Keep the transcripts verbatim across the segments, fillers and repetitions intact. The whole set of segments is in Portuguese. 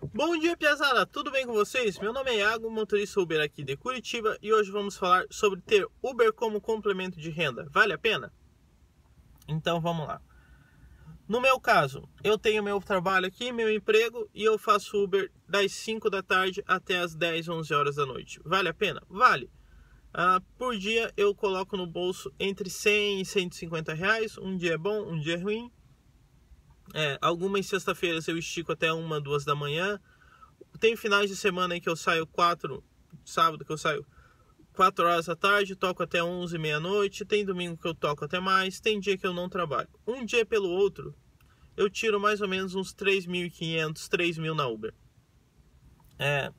Bom dia, piazada! Tudo bem com vocês? Meu nome é Iago, motorista Uber aqui de Curitiba, e hoje vamos falar sobre ter Uber como complemento de renda. Vale a pena? Então vamos lá. No meu caso, eu tenho meu trabalho aqui, meu emprego, e eu faço Uber das cinco da tarde até as dez, onze horas da noite. Vale a pena? Vale! Ah, por dia eu coloco no bolso entre cem e cento e cinquenta reais. Um dia é bom, um dia é ruim. É, algumas sexta-feiras eu estico até uma, duas da manhã. Tem finais de semana em que eu saio quatro, sábado que eu saio quatro horas da tarde, toco até onze, meia-noite. Tem domingo que eu toco até mais, tem dia que eu não trabalho. Um dia pelo outro, eu tiro mais ou menos uns três mil e quinhentos, três mil na Uber. É,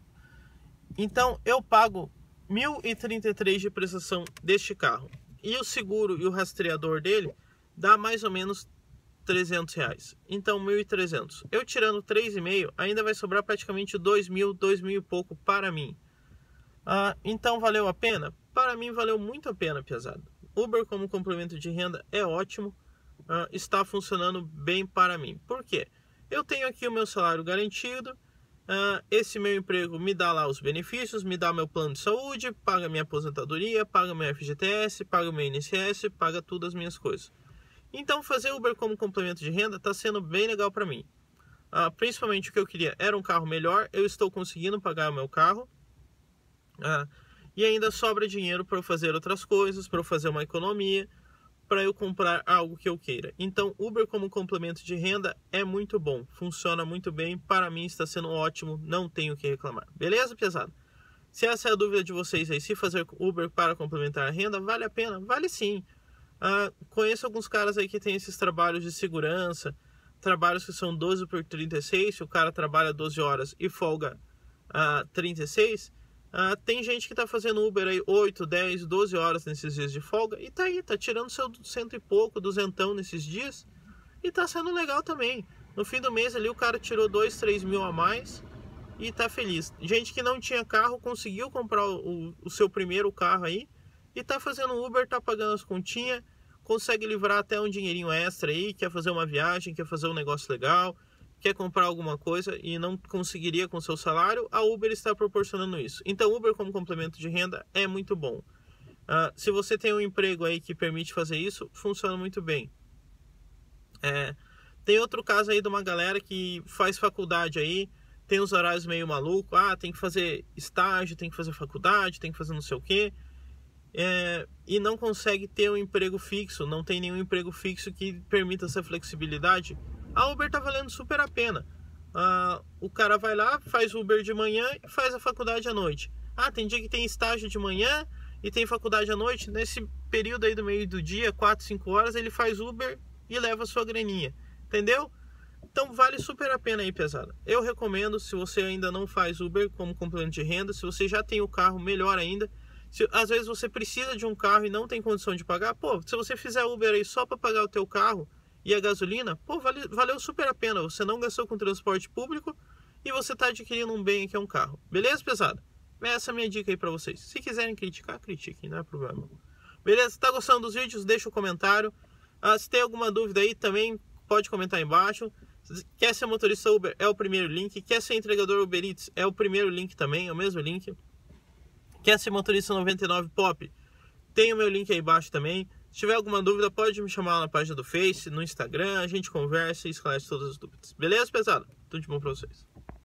então eu pago mil e trinta e três de prestação deste carro. E o seguro e o rastreador dele dá mais ou menos trezentos reais. Então mil e trezentos. Eu tirando três e meio, ainda vai sobrar praticamente dois mil, dois mil e pouco para mim. Ah, então valeu a pena? Para mim valeu muito a pena, pesado. Uber como complemento de renda é ótimo. Ah, está funcionando bem para mim. Por quê? Eu tenho aqui o meu salário garantido. Uh, esse meu emprego me dá lá os benefícios, me dá meu plano de saúde, paga minha aposentadoria, paga meu F G T S, paga meu I N S S, paga todas as minhas coisas. Então fazer Uber como complemento de renda está sendo bem legal para mim. Uh, principalmente o que eu queria era um carro melhor, eu estou conseguindo pagar o meu carro. Uh, e ainda sobra dinheiro para eu fazer outras coisas, para eu fazer uma economia, para eu comprar algo que eu queira. Então Uber como complemento de renda é muito bom, funciona muito bem, para mim está sendo ótimo, não tenho o que reclamar. Beleza, pesado? Se essa é a dúvida de vocês aí, se fazer Uber para complementar a renda, vale a pena? Vale sim. Ah, conheço alguns caras aí que tem esses trabalhos de segurança, trabalhos que são doze por trinta e seis, se o cara trabalha doze horas e folga ah, trinta e seis, Uh, tem gente que está fazendo Uber aí oito, dez, doze horas nesses dias de folga e tá aí, tá tirando seu cento e pouco, duzentão nesses dias e tá sendo legal também. No fim do mês ali o cara tirou dois, três mil a mais e tá feliz. Gente que não tinha carro conseguiu comprar o, o seu primeiro carro aí e tá fazendo Uber, tá pagando as continhas, consegue livrar até um dinheirinho extra aí, quer fazer uma viagem, quer fazer um negócio legal, quer comprar alguma coisa e não conseguiria com seu salário, a Uber está proporcionando isso. Então Uber como complemento de renda é muito bom. Uh, se você tem um emprego aí que permite fazer isso, funciona muito bem. É, tem outro caso aí de uma galera que faz faculdade aí, tem os horários meio maluco, ah, tem que fazer estágio, tem que fazer faculdade, tem que fazer não sei o quê, é, e não consegue ter um emprego fixo, não tem nenhum emprego fixo que permita essa flexibilidade. A Uber tá valendo super a pena. Ah, o cara vai lá, faz Uber de manhã e faz a faculdade à noite. Ah, tem dia que tem estágio de manhã e tem faculdade à noite. Nesse período aí do meio do dia, quatro, cinco horas, ele faz Uber e leva a sua graninha. Entendeu? Então vale super a pena aí, pesada. Eu recomendo, se você ainda não faz Uber como complemento de renda, se você já tem o carro, melhor ainda. Se, às vezes você precisa de um carro e não tem condição de pagar. Pô, se você fizer Uber aí só para pagar o teu carro e a gasolina, pô, vale, valeu super a pena. Você não gastou com transporte público e você está adquirindo um bem que é um carro. Beleza, pesada? Essa é a minha dica aí para vocês. Se quiserem criticar, critiquem, não é problema. Beleza? Tá gostando dos vídeos? Deixa um comentário. Ah, se tem alguma dúvida aí também, pode comentar aí embaixo. Quer ser motorista Uber? É o primeiro link. Quer ser entregador Uber Eats? É o primeiro link também, é o mesmo link. Quer ser motorista noventa e nove Pop? Tem o meu link aí embaixo também. Se tiver alguma dúvida, pode me chamar lá na página do Face, no Instagram, a gente conversa e esclarece todas as dúvidas. Beleza, pesado? Tudo de bom pra vocês.